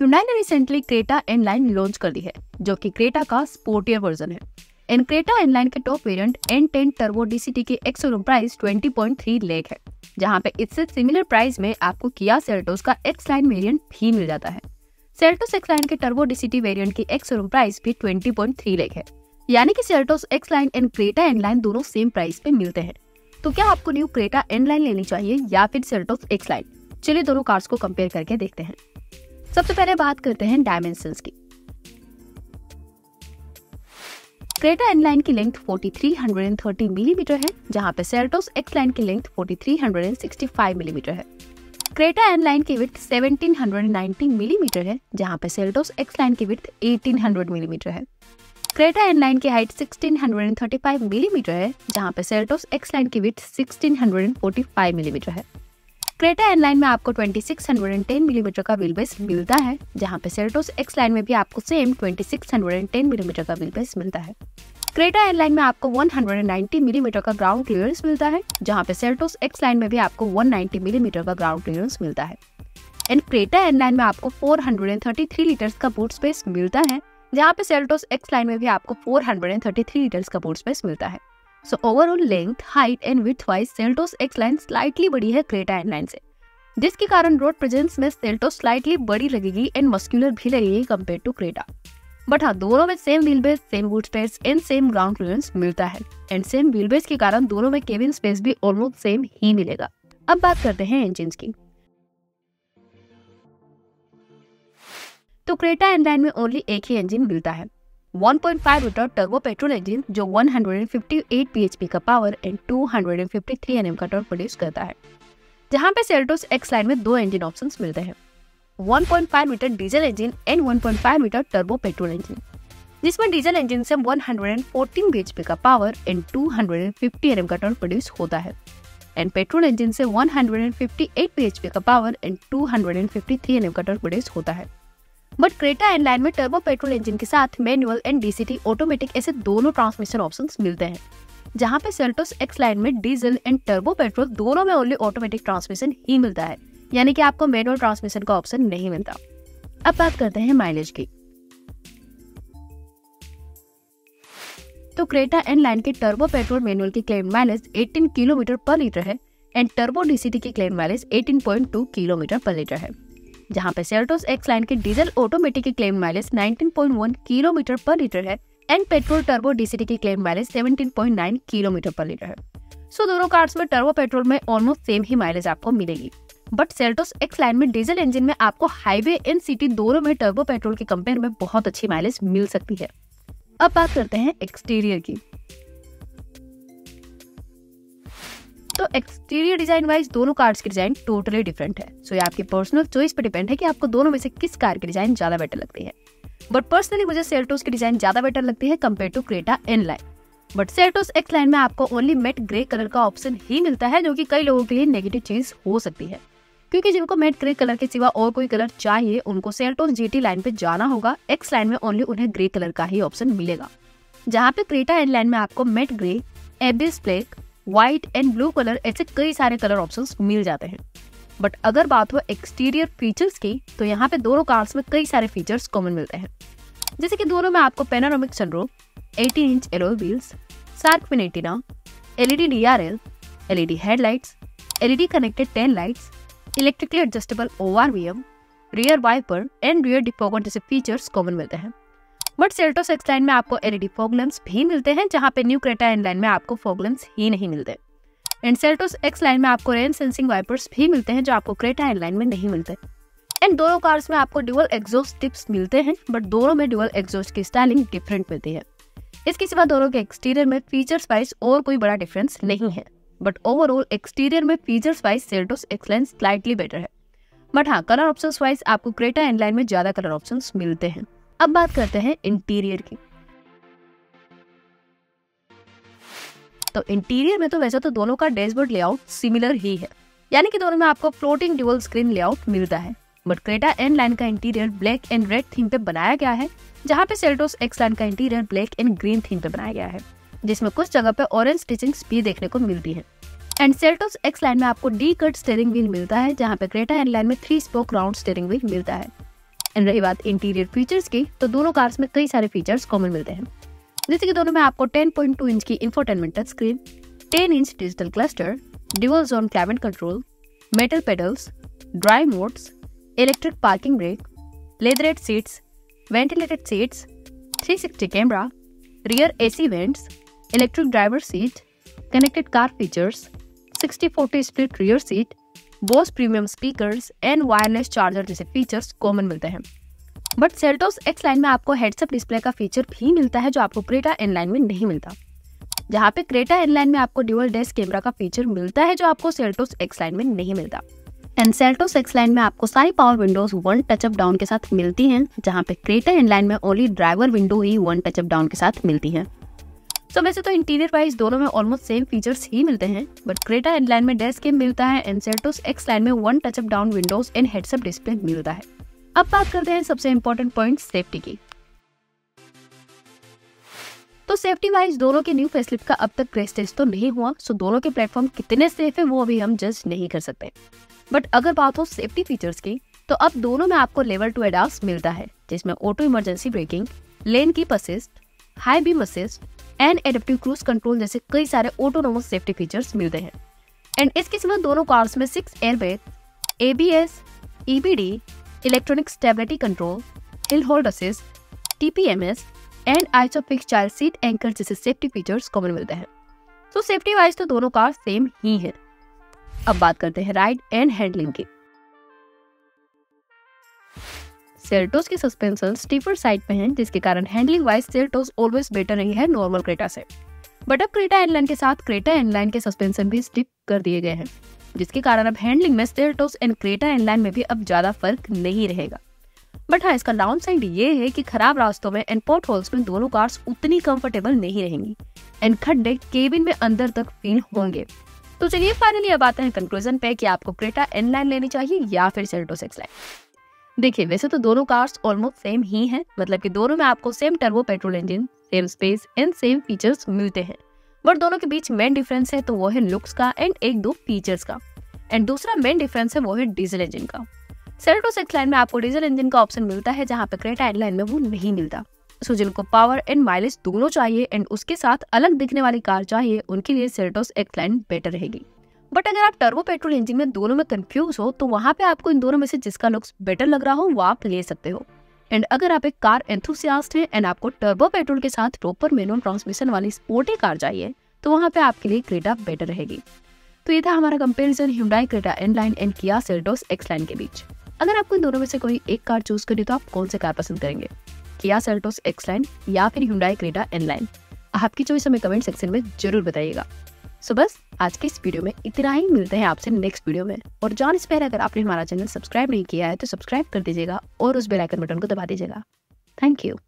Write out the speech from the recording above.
Hyundai ने recently Creta N line launch कर दी है, जो कि क्रेटा का स्पोर्टियर वर्जन है। एंड क्रेटा एन लाइन का top variant N10 turbo DCT के एक्स-शोरूम प्राइस 20.3 लाख है, जहां पे इससे सिमिलर प्राइस में आपको किया सेल्टोस का एक्स लाइन वेरिएंट भी मिल जाता है। सेल्टोस एक्स लाइन के टर्बो DCT वेरिएंट की एक्स-शोरूम प्राइस भी 20.3 लाख है, यानी कि Seltos X line and Creta N line दोनों सेम प्राइस पे मिलते हैं। तो क्या आपको न्यू क्रेटा एन लाइन लेनी चाहिए या फिर सेल्टोस एक्स लाइन? चलिए दोनों कार्स को कंपेयर करके देखते हैं। सबसे पहले बात करते हैं डायमेंशंस की। क्रेटा एन लाइन की लेंथ 4330 मिलीमीटर है, जहां पे सेल्टोस एक्स लाइन की लेंथ 4365 मिलीमीटर है। क्रेटा एन लाइन की विड्थ 1790 मिलीमीटर है, जहां पे सेल्टोस एक्स लाइन की विड्थ 1800 मिलीमीटर है। क्रेटा एन लाइन की हाइट 1635 मिलीमीटर है, जहां पे सेल्टोस एक्स लाइन की विड्थ 1645 मिलीमीटर है। क्रेटा एन लाइन में आपको 2610 मिलीमीटर का व्हील बेस मिलता है, जहां पे सेल्टोस एक्स लाइन में भी आपको सेम 2610 मिलीमीटर का व्हील बेस मिलता है। क्रेटा एन लाइन में आपको 190 मिलीमीटर का ग्राउंड क्लियरेंस मिलता है, जहां पे सेल्टोस एक्स लाइन में भी आपको 190 मिलीमीटर का ग्राउंड क्लियरेंस मिलता है। एंड क्रेटा एन लाइन में आपको 433 लीटर्स का बूट स्पेस मिलता है, जहां पे सेल्टोस एक्स लाइन में भी आपको 433 लीटर्स का बूट स्पेस मिलता है। So overall length, height and width wise Seltos X line slightly बड़ी है क्रेटा एन लाइन से, जिसके कारण रोड प्रेजेंस में सेल्टोस स्लाइटली बड़ी लगेगी एंड मस्कुलर भी लगेगी कंपेयर टू क्रेटा। बट हाँ, दोनों में same wheel base, same boot space and same ground clearance मिलता है। एंड सेम व्हील बेस के कारण दोनों में केबिन स्पेस भी ऑलमोस्ट सेम ही मिलेगा। अब बात करते हैं इंजिन की। तो क्रेटा एन लाइन में ओनली एक ही इंजिन मिलता है, 1.5 लीटर टर्बो पेट्रोल इंजन, जो 158 पीएचपी का पावर एंड 253 एनएम का टॉर्क प्रोड्यूस करता है, जहां पे सेल्टोस एक्स लाइन में दो इंजन ऑप्शंस मिलते हैं, 1.5 litre diesel engine and 1.5 litre turbo petrol engine, जिसमें डीजल इंजन से 114 पीएचपी का पावर एंड 250 एनएम का टॉर्क प्रोड्यूस होता है एंड पेट्रोल इंजन से 158 पीएचपी का पावर एंड 253 एनएम का टॉर्क प्रोड्यूस होता है। बट क्रेटा एन लाइन में टर्बो पेट्रोल इंजन के साथ मैनुअल एंड डीसीटी ऑटोमेटिक ऐसे दोनों ट्रांसमिशन ऑप्शंस मिलते हैं, जहां पे सेल्टोस एक्स लाइन में डीजल एंड टर्बो पेट्रोल दोनों में ओनली ऑटोमेटिक ट्रांसमिशन ही मिलता है, यानी कि आपको मैनुअल ट्रांसमिशन का ऑप्शन नहीं मिलता। अब बात करते हैं माइलेज की। तो क्रेटा एन लाइन के टर्बो पेट्रोल मैनुअल की claim mileage 18 kilometre per litre है एंड टर्बो डीसीटी की claim mileage 18.2 kilometre per litre है, जहां पे सेल्टोस एक्स लाइन के डीजल ऑटोमेटिक की claim mileage 19.1 kilometre per litre है एंड पेट्रोल टर्बो डीसीटी की claim mileage 17.9 kilometre per litre है। सो दोनों कार्स में टर्बो पेट्रोल में ऑलमोस्ट सेम ही माइलेज आपको मिलेगी। बट सेल्टोस एक्स लाइन में डीजल इंजन में आपको हाईवे एंड सिटी दोनों में टर्बो पेट्रोल के कंपेयर में बहुत अच्छी माइलेज मिल सकती है। अब बात करते हैं एक्सटीरियर की। तो एक्सटीरियर डिजाइन वाइज दोनों कार्स की डिजाइन टोटली डिफरेंट है। सो ये आपके पर्सनल चॉइस पर डिपेंड है कि आपको दोनों में से किस कार की डिजाइन ज्यादा बेटर लगती है। बट पर्सनली मुझे सेल्टोस की डिजाइन ज्यादा बेटर लगती है compare to Creta N line. But Seltos X line में आपको ओनली मेट ग्रे कलर का ऑप्शन ही मिलता है, जो कि कई लोगों के लिए नेगेटिव चीज हो सकती है, क्योंकि जिनको मेट ग्रे कलर के सिवा और कोई कलर चाहिए उनको सेल्टोस GT लाइन पे जाना होगा। एक्स लाइन में ओनली उन्हें ग्रे कलर का ही ऑप्शन मिलेगा, जहाँ पे क्रेटा एन लाइन में आपको matte grey, abyss black, white and blue colour ऐसे कई सारे कलर ऑप्शंस मिल जाते हैं। बट अगर बात हो एक्सटीरियर फीचर्स की, तो यहाँ पे दोनों कार्स में कई सारे फीचर्स कॉमन मिलते हैं, जैसे कि दोनों में आपको panoramic sunroof, 18 inch alloy wheels, shark fin antenna, LED DRL, LED headlights, LED connected tail lights, electrically adjustable ORVM, rear wiper and rear defogger जैसे फीचर्स कॉमन मिलते हैं। बट सेल्टोस एक्स लाइन में आपको LED फॉग लैंप्स भी मिलते हैं, जहां पे न्यू क्रेटा एन लाइन में आपको फॉग लैंप्स ही नहीं मिलते। एंड सेल्टोस एक्स लाइन में आपको रेन सेंसिंग वाइपर्स भी मिलते हैं, जो आपको क्रेटा एन लाइन में नहीं मिलते। एंड दोनों कार्स में आपको ड्यूअल एग्जॉस्ट टिप्स मिलते हैं, बट दोनों में ड्यूअल एग्जॉस्ट की स्टाइलिंग डिफरेंट मिलती है। इसके सिवा दोनों के एक्सटीरियर में फीचर्स वाइज और कोई बड़ा डिफरेंस नहीं है। बट ओवरऑल एक्सटीरियर में features wise Seltos X line slightly better है। बट हाँ, कलर ऑप्शन वाइज आपको क्रेटा एन लाइन में ज्यादा कलर ऑप्शन मिलते हैं। अब बात करते हैं इंटीरियर की। तो इंटीरियर में तो वैसे तो दोनों का डैशबोर्ड लेआउट सिमिलर ही है, यानी कि दोनों में आपको फ्लोटिंग ड्यूअल स्क्रीन लेआउट मिलता है। बट क्रेटा एन लाइन का interior black and red theme पे बनाया गया है, जहां पे सेल्टोस एक्स लाइन का interior black and green theme पे बनाया गया है, जिसमें कुछ जगह पे ऑरेंज स्टिचिंग्स भी देखने को मिलती है। एंड सेल्टोस एक्स लाइन में आपको डी कट स्टीयरिंग व्हील मिलता है, जहाँ पे क्रेटा एन लाइन में 3 स्पोक राउंड स्टीयरिंग व्हील मिलता है। एंड रही बात इंटीरियर फीचर्स की, तो दोनों कार्स में कई सारे फीचर्स कॉमन मिलते हैं, जैसे कि दोनों में आपको 10.2 इंच की infotainment touch screen, 10 inch digital cluster, dual zone climate control, metal pedals, drive modes, electric parking brake, leatherette seats, ventilated seats, 360 camera, rear AC vents, electric driver seat, connected car features, 60/40 split rear seat, Bose premium speakers and wireless charger जैसे features common मिलते हैं। But Seltos X line में आपको heads up display का feature भी मिलता है जो आपको क्रेटा एन लाइन में नहीं मिलता। जहाँ पे क्रेटा एन लाइन में आपको ड्यूअल डैश कैमरा का फीचर मिलता है जो आपको सेल्टोस एक्स लाइन में नहीं मिलता। एंड सेल्टोस एक्स लाइन में आपको सारी पावर विंडोज 1 टचअप डाउन के साथ मिलती हैं, जहाँ पे क्रेटा एन लाइन में ओनली ड्राइवर विंडो ही 1 टचअप डाउन के साथ मिलती है। सो वैसे तो इंटीरियर वाइज दोनों में ऑलमोस्ट सेम फीचर्स ही मिलते हैं, बट क्रेटा एन लाइन में डैश कैम मिलता है एंड सेल्टोस एक्स लाइन में 1 touch up down windows and heads up display मिलता है। अब बात करते हैं सबसे इम्पोर्टेंट पॉइंट सेफ्टी की। तो सेफ्टी वाइज दोनों के न्यू फेसलिफ्ट का अब तक क्रेश टेस्ट तो नहीं हुआ, सो दोनों के प्लेटफॉर्म कितने सेफ है वो अभी हम जज नहीं कर सकते। बट अगर बात हो सेफ्टी फीचर्स की, तो अब दोनों में आपको लेवल 2 एडास मिलता है, जिसमें auto emergency braking, lane keep assist, high beam assist and adaptive cruise control जैसे कई सारे ऑटोनोमस सेफ्टी फीचर्स मिलते हैं। एंड इसके सिवा दोनों कार्स में 6 airbag, ABS, EBD, electronic stability control, hill hold assist, TPMS and ISOFIX child seat anchor जैसे सेफ्टी फीचर्स कॉमन मिलते हैं। तो सेफ्टी वाइज तो दोनों कार सेम ही है। अब बात करते हैं राइड एंड हैंडलिंग की। सेल्टोस के सस्पेंशन स्टीफर साइड पे हैं, जिसके कारण handling wise Seltos always better रही है नॉर्मल क्रेटा से। बट अब क्रेटा एन लाइन के साथ क्रेटा एन लाइन के सस्पेंशन भी स्टिफ कर दिए गए हैं, जिसके कारण अब हैंडलिंग में Seltos and Creta N line में भी अब ज्यादा फर्क नहीं रहेगा। बट हाँ, इसका डाउन साइड ये है कि खराब रास्तों में एंड पॉट होल्स में दोनों कार्स उतनी कंफर्टेबल नहीं रहेंगी एंड खड्डे केबिन में अंदर तक फील होंगे। तो चलिए फाइनली अब आते हैं कंक्लूजन पे कि आपको क्रेटा एन लाइन लेनी चाहिए या फिर सेल्टोस एक्स लाइन। देखिए, वैसे तो दोनों कार्स ऑलमोस्ट सेम ही हैं, मतलब कि दोनों में आपको same turbo petrol engine, same space and same features मिलते हैं। बट दोनों के बीच मेन डिफरेंस है तो वो है लुक्स का एंड 1-2 फीचर्स का। एंड दूसरा मेन डिफरेंस है वो है डीजल इंजन का। सेल्टोस एक्स लाइन में आपको डीजल इंजन का ऑप्शन मिलता है, जहाँ पे क्रेटा एन लाइन में वो नहीं मिलता। सो जिनको पावर एंड माइलेज दोनों चाहिए एंड उसके साथ अलग दिखने वाली कार चाहिए, उनके लिए सेल्टोस एक्स लाइन बेटर रहेगी। बट अगर आप टर्बो पेट्रोल इंजन में दोनों में कंफ्यूज हो, तो वहाँ पे आपको इन दोनों में से जिसका लुक्स बेटर लग रहा हो वो आप ले सकते हो। एंड अगर आप एक कार एंथुसियास्ट हैं एंड आपको टर्बो पेट्रोल के साथ प्रॉपर मैनुअल ट्रांसमिशन वाली स्पोर्टी कार चाहिए, तो वहाँ पे आपके लिए क्रेटा बेटर रहेगी। तो ये था हमारा comparison Hyundai Creta N line and Kia Seltos X line के बीच। अगर आपको इन दोनों में से कोई एक कार चूज करनी, तो आप कौन सी कार पसंद करेंगे, किया सेल्टोस एक्स लाइन या फिर ह्यूंडाई क्रेटा एन लाइन? आपकी चॉइस हमें कमेंट सेक्शन में जरूर बताइएगा। सो बस आज के इस वीडियो में इतना ही। मिलते हैं आपसे नेक्स्ट वीडियो में। और जान इस पर अगर आपने हमारा चैनल सब्सक्राइब नहीं किया है तो सब्सक्राइब कर दीजिएगा और उस बेल आइकन बटन को दबा दीजिएगा। Thank you.